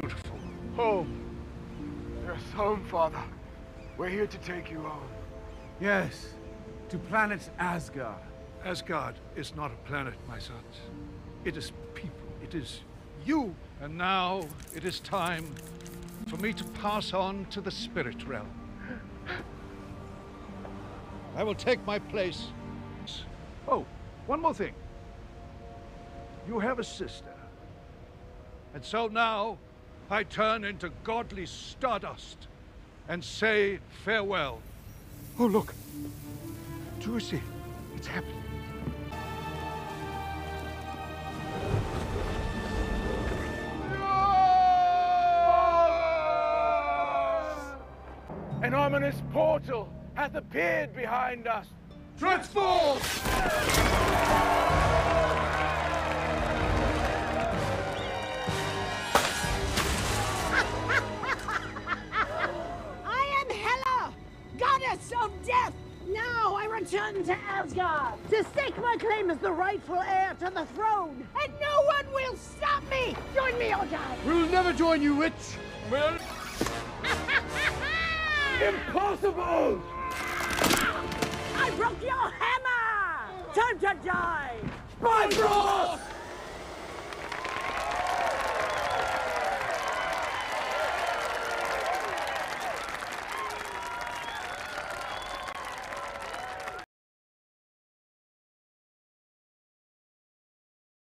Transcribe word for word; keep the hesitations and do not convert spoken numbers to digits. beautiful. Home. Yes, home, Father. We're here to take you home. Yes, to planet Asgard. Asgard is not a planet, my sons. It is people. It is you. And now it is time for me to pass on to the spirit realm. I will take my place. Oh, one more thing. You have a sister. And so now I turn into godly stardust and say farewell. Oh, look. Drucy, it's happening. An ominous portal hath appeared behind us. Dreadfall! I am Hela, goddess of death. Now I return to Asgard to stake my claim as the rightful heir to the throne, and no one will stop me. Join me or die. We'll never join you, witch. Well. Impossible! I broke your hammer! Time to die! Bifrost!